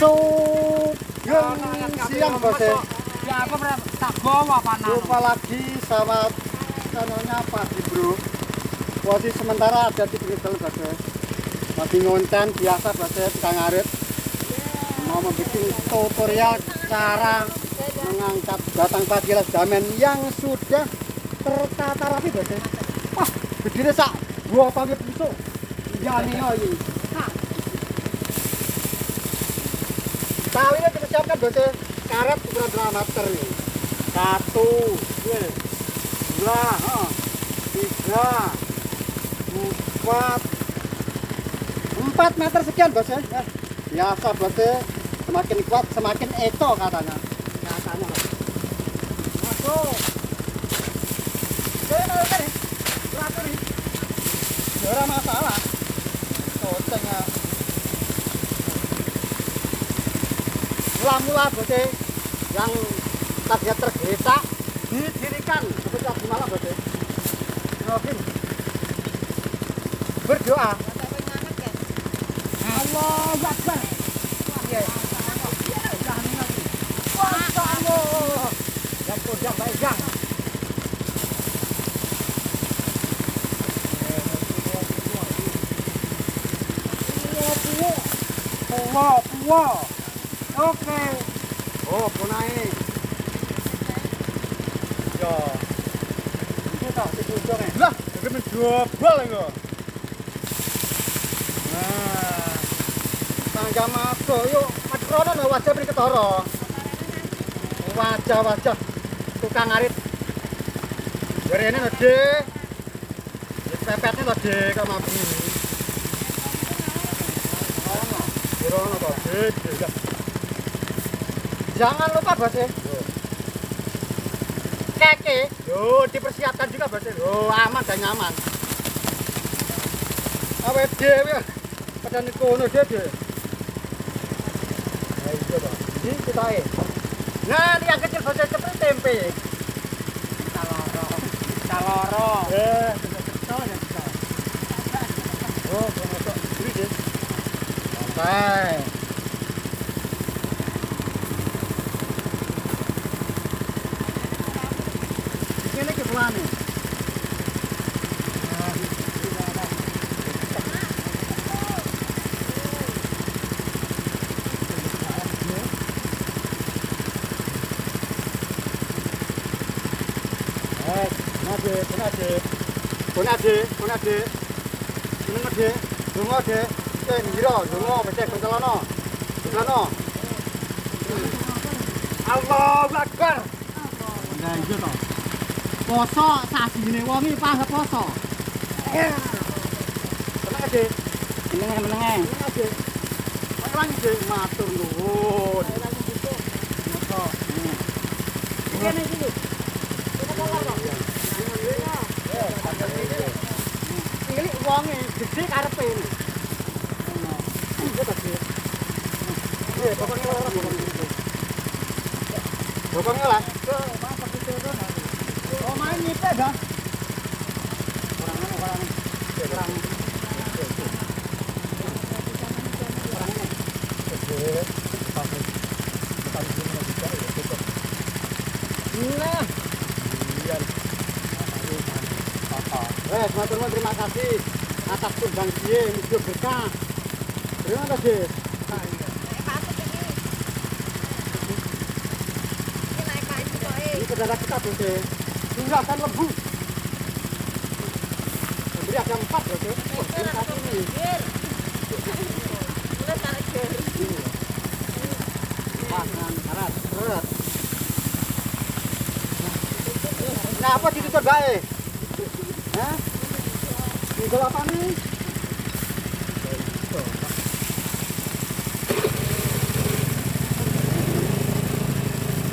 siang bos ya. Aku tak bawa panas. Lupa lagi sama kanonya pagi bro. Posisi sementara ada di bengkel bos ya. Lagi ngonten biasa bos ya, tukang ngarit. Mau membuat tutorial cara mengangkat batang patilas damen yang sudah tertata rapi bos ya. Wah, begini sak buah pagi besok. Ya nih ini. Kali ini kita siapkan dosis karet ukuran 2 meter ini. 1, 2, 3, 4 meter sekian bos ya. Biasa bos ya, semakin kuat semakin eco katanya. Katanya bos. Masuk. Oke, teratur ini. Tidak masalah. Kocengnya. Mula-mula bose yang tadinya tergeletak didirikan seperti tadi malam bose. Mungkin berdoa. Allahu Akbar. Iya. Wow. Oke. Oh, punai. Yo. Itu tak dikucurnya. Lah, kemen dobel engko. Nah. Tangga masuk yuk, matrono lho wajah mriki ketara. Wajah-wajah tukang ngarit. Jarene lho, Dik. Wis pepetne lho, Dik, kok mabuk. Ono. Dirono to, Dik. Jangan lupa bos ya. Keke, dipersiapkan juga bos ya. Aman dan nyaman. Awe dewe padahal kono dhewe. Ya iya, Pak. Ini kita ya. Nah, ini yang kecil bos ya, seperti tempe. Kita loro. Eh, betul ya kita. Oh, kok gede deh. Sampai. Allahu Akbar. Nah, iya toh. Poso sajine wong iki pas poso. Tenang aja. Tenang-tenang. Tenang aja, matur nuwun. Poso. Ngene iki lho. Wonge gede karepe ini. Iya ta, Dik. Iya, pokoknya ora ngono. Pokoknya lah. Oh, main nyipet dah. Orang. Nah. Terima kasih atas sumbangsih video berkah. Terima kasih. Nah, iya. Ini saudara kita bose. Tinggalkan lembu. Beri ada 4 bose. Nah, apa ditutup baik? Hah? Tinggal apa nih?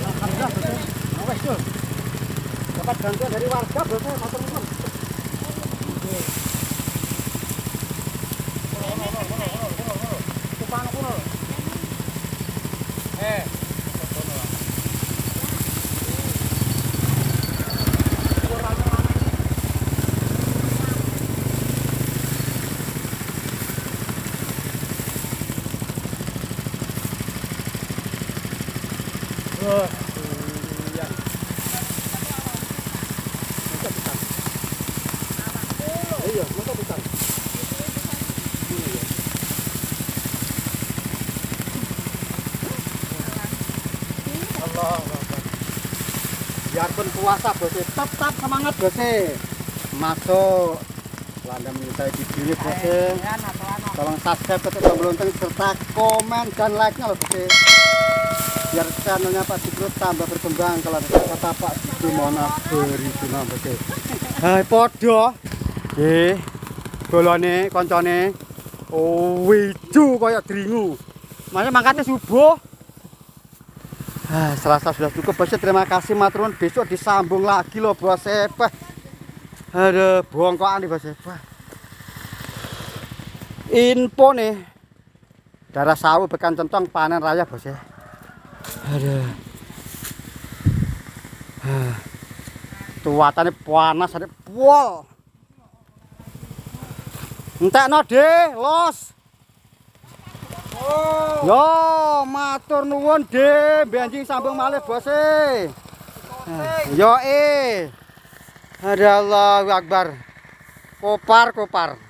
Alhamdulillah bro. Awas bro. Dapat bantuan dari warga bro. Matur nuwun. Oh, iya. Mantap pisang. Iya, mantap pisang. Allah Akbar. Biarpun puasa, Bose, tetap semangat, Bose. Masuk. Anda menyukai video ini, Bose. Tolong subscribe, Bose, dan lonceng serta komen dan like-nya, Bose. Biar channelnya Pak Sigit tambah berkembang. Kalau ada kata Pak Sigit mohon berjuna, Bose. Hai podo. Nggih. Golone koncone ijo kaya dringu. Masa mangkatnya subuh. Selasa sudah cukup, Bose. Terima kasih maturun. Besok disambung lagi loh, Bose. Ada bongkoan nih, Bose. Info nih, darah sawu Bekan Centong panen raya, Bos, ya. Aduh, tuatannya panas, ada pol. Entek no de, los. Oh. Yo, matur nuwun de, benjing sambung malih, Bos. Yo, Ada Allah Akbar. Kopar.